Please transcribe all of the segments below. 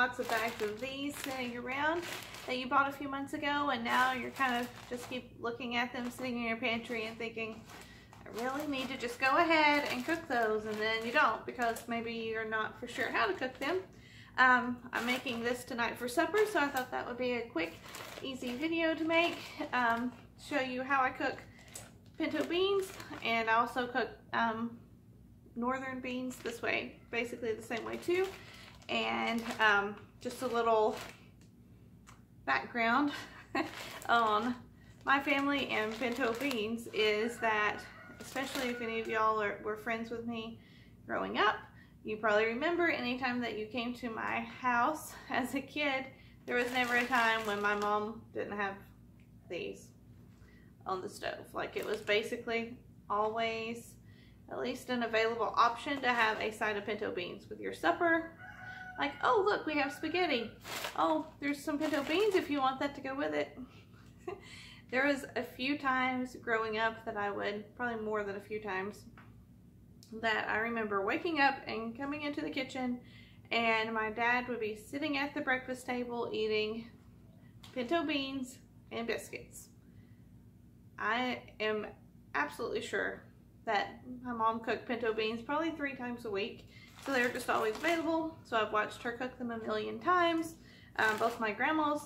lots of bags of these sitting around that you bought a few months ago, and now you're kind of just keep looking at them sitting in your pantry and thinking, I really need to just go ahead and cook those, and then you don't because maybe you're not for sure how to cook them. I'm making this tonight for supper, so I thought that would be a quick, easy video to make. Show you how I cook pinto beans, and I also cook northern beans this way, basically the same way too. And just a little background on my family and pinto beans is that, especially if any of y'all were friends with me growing up, you probably remember anytime that you came to my house as a kid, there was never a time when my mom didn't have these on the stove. Like, it was basically always at least an available option to have a side of pinto beans with your supper. Like, oh look, we have spaghetti. Oh, there's some pinto beans if you want that to go with it. There was a few times growing up that I would, probably more than a few times, that I remember waking up and coming into the kitchen and my dad would be sitting at the breakfast table eating pinto beans and biscuits. I am absolutely sure that my mom cooked pinto beans probably 3 times a week, so they were just always available. So I've watched her cook them a million times. Both my grandmas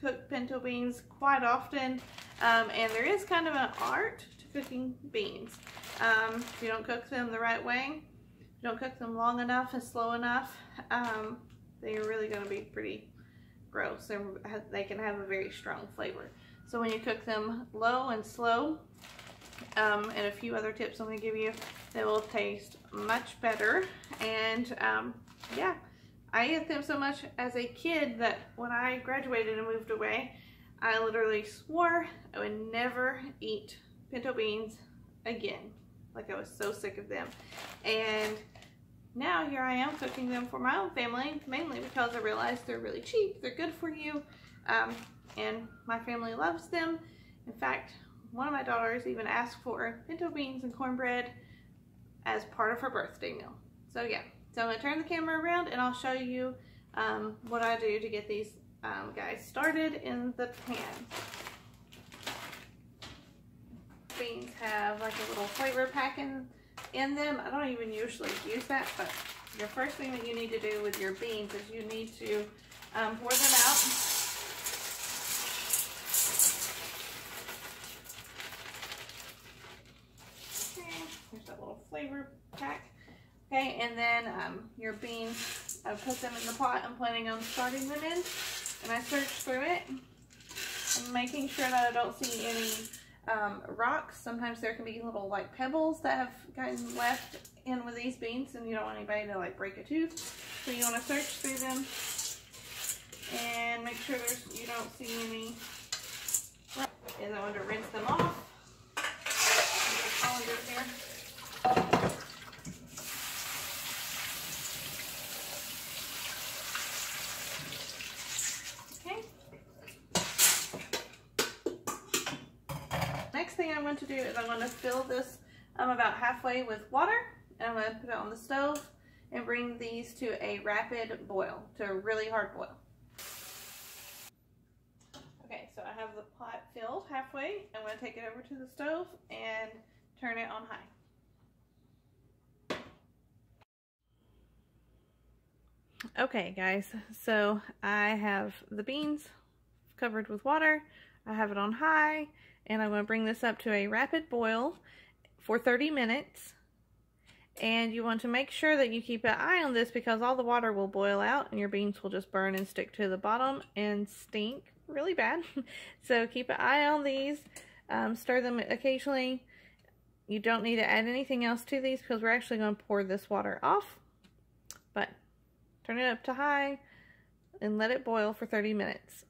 cook pinto beans quite often, and there is kind of an art to cooking beans. If you don't cook them the right way, if you don't cook them long enough and slow enough, they're really going to be pretty gross. They can have a very strong flavor. So when you cook them low and slow, and a few other tips I'm going to give you, they will taste much better. And yeah, I ate them so much as a kid that when I graduated and moved away, I literally swore I would never eat pinto beans again. Like, I was so sick of them. And now here I am cooking them for my own family, mainly because I realized they're really cheap, they're good for you, and my family loves them. In fact, one of my daughters even asked for pinto beans and cornbread as part of her birthday meal. So yeah, so I'm gonna turn the camera around and I'll show you what I do to get these guys started in the pan. Beans have like a little flavor pack in them. I don't even usually use that, but the first thing that you need to do with your beans is you need to pour them out. There's that little flavor pack. Okay, and then your beans, I put them in the pot I'm planning on starting them in, and I search through it. I'm making sure that I don't see any rocks. Sometimes there can be little like pebbles that have gotten left in with these beans, and you don't want anybody to like break a tooth. So you want to search through them and make sure you don't see any rocks. And I want to rinse them off. Here. Okay. Next thing I'm going to do is I'm going to fill this about halfway with water, and I'm going to put it on the stove and bring these to a rapid boil, to a really hard boil. Okay, so I have the pot filled halfway. I'm going to take it over to the stove and turn it on high. Okay guys, so I have the beans covered with water. I have it on high, and I'm going to bring this up to a rapid boil for 30 minutes. And you want to make sure that you keep an eye on this because all the water will boil out and your beans will just burn and stick to the bottom and stink really bad. So keep an eye on these. Stir them occasionally. You don't need to add anything else to these because we're actually going to pour this water off. But turn it up to high and let it boil for 30 minutes.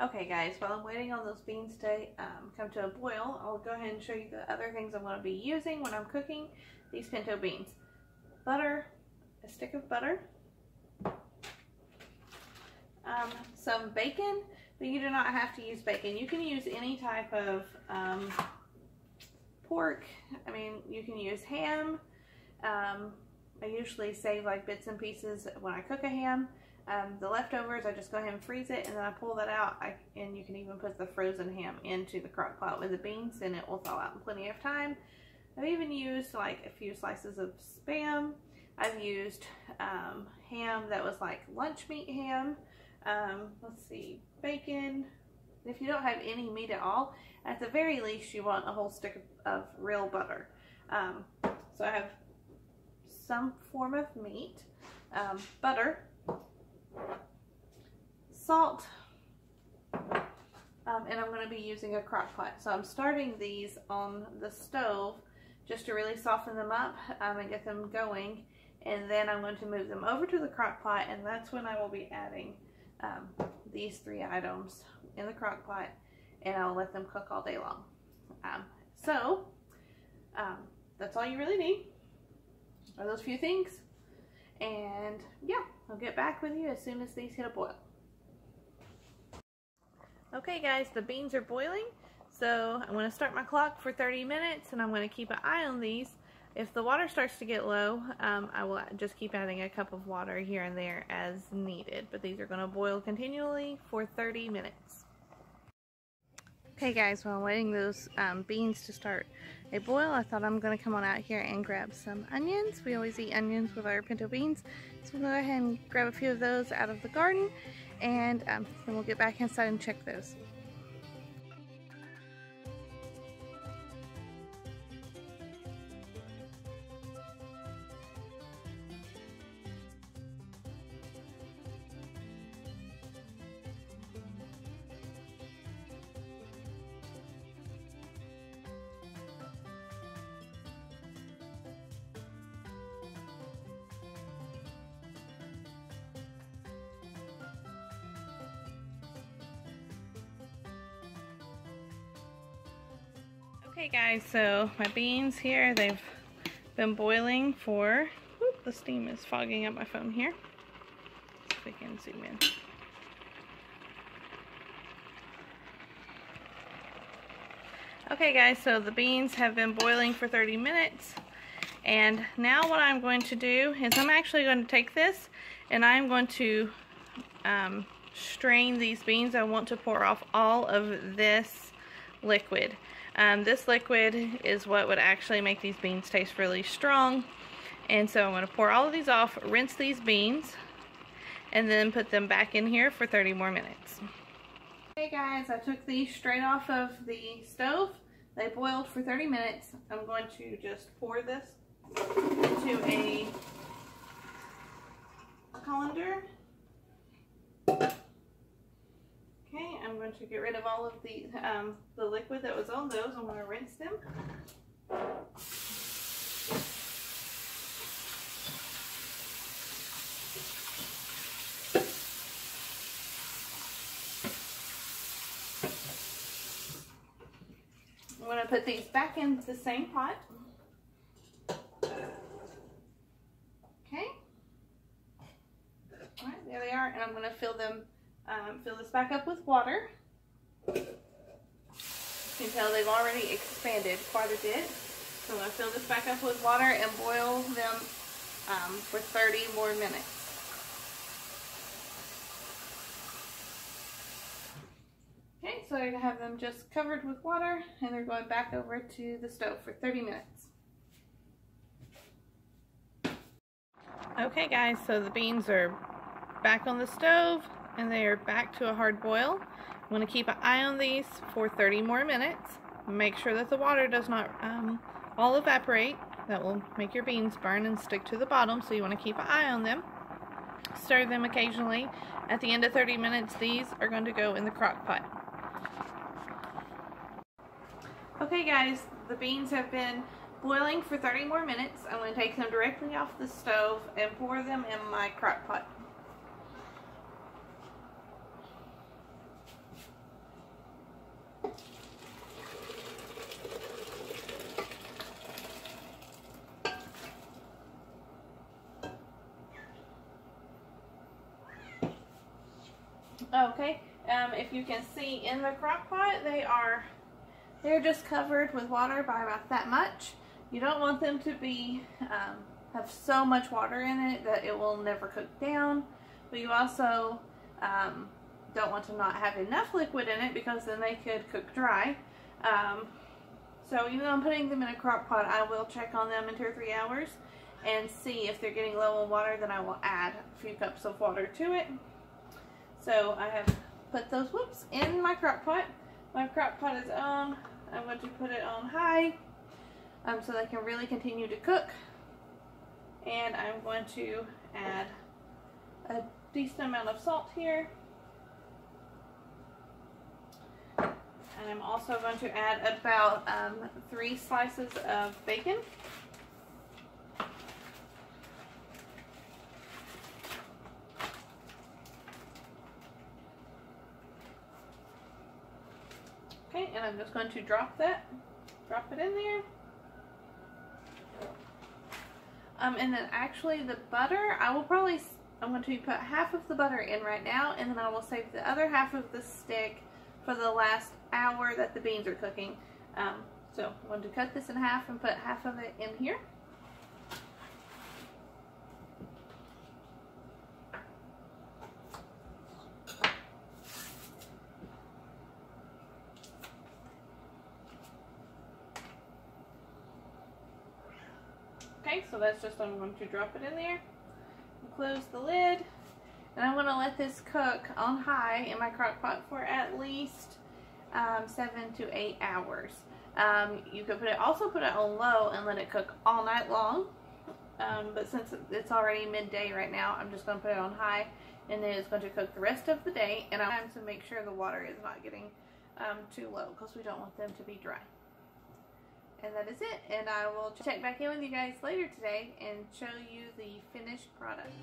Okay guys, while I'm waiting on those beans to come to a boil, I'll go ahead and show you the other things I'm going to be using when I'm cooking these pinto beans. Butter, a stick of butter. Some bacon, but you do not have to use bacon. You can use any type of pork. I mean, you can use ham. I usually save like bits and pieces when I cook a ham. The leftovers, I just go ahead and freeze it, and then I pull that out, and you can even put the frozen ham into the crock pot with the beans, and it will thaw out in plenty of time. I've even used like a few slices of Spam. I've used ham that was like lunch meat ham. Let's see, bacon. If you don't have any meat at all, at the very least you want a whole stick of real butter. So I have some form of meat, butter, salt, and I'm going to be using a crock pot. So I'm starting these on the stove just to really soften them up and get them going, and then I'm going to move them over to the crock pot, and that's when I will be adding these three items in the crock pot, and I'll let them cook all day long. That's all you really need are those few things, and yeah, I'll get back with you as soon as these hit a boil. Okay guys, the beans are boiling, so I'm going to start my clock for 30 minutes, and I'm going to keep an eye on these. If the water starts to get low, I will just keep adding a cup of water here and there as needed. But these are going to boil continually for 30 minutes. Okay guys, while I'm waiting those beans to start a boil, I thought I'm going to come on out here and grab some onions. We always eat onions with our pinto beans. So we'll go ahead and grab a few of those out of the garden, and then we'll get back inside and check those. Hey guys, so my beans here, they've been boiling for, whoop, the steam is fogging up my phone here. Let's see if we can zoom in. Okay guys, so the beans have been boiling for 30 minutes, and now what I'm going to do is I'm actually going to take this and I'm going to strain these beans. I want to pour off all of this liquid. This liquid is what would actually make these beans taste really strong, and so I'm going to pour all of these off, rinse these beans, and then put them back in here for 30 more minutes. Hey guys, I took these straight off of the stove. They boiled for 30 minutes. I'm going to just pour this into a colander. Okay, I'm going to get rid of all of the liquid that was on those. I'm going to rinse them. I'm going to put these back in the same pot. Okay. All right, there they are, and I'm going to fill them. Fill this back up with water. You can tell they've already expanded quite a bit. So I'm going to fill this back up with water and boil them for 30 more minutes. Okay, so I have them just covered with water, and they're going back over to the stove for 30 minutes. Okay guys, so the beans are back on the stove, and they are back to a hard boil. I'm going to keep an eye on these for 30 more minutes. Make sure that the water does not all evaporate. That will make your beans burn and stick to the bottom, so you want to keep an eye on them. Stir them occasionally. At the end of 30 minutes, these are going to go in the crock pot. Okay guys, the beans have been boiling for 30 more minutes. I'm going to take them directly off the stove and pour them in my crock pot. Okay, if you can see in the crock pot, they are They're just covered with water by about that much. You don't want them to be have so much water in it that it will never cook down, but you also don't want to not have enough liquid in it because then they could cook dry. So even though I'm putting them in a crock pot, I will check on them in 2 or 3 hours and see if they're getting low on water. Then I will add a few cups of water to it. So I have put those whoops in my crock pot. My crock pot is on. I'm going to put it on high so they can really continue to cook. And I'm going to add a decent amount of salt here. And I'm also going to add about 3 slices of bacon. Okay, and I'm just going to drop it in there. And then actually the butter, I'm going to put half of the butter in right now, and then I will save the other half of the stick for the last hour that the beans are cooking. So I'm going to cut this in half and put half of it in here. Okay, so that's just, I'm going to drop it in there, close the lid, and I'm going to let this cook on high in my crock pot for at least 7 to 8 hours. You could also put it on low and let it cook all night long, but since it's already midday right now, I'm just going to put it on high, and then it's going to cook the rest of the day, and I'm going to make sure the water is not getting too low because we don't want them to be dry. And that is it, and I will check back in with you guys later today and show you the finished product.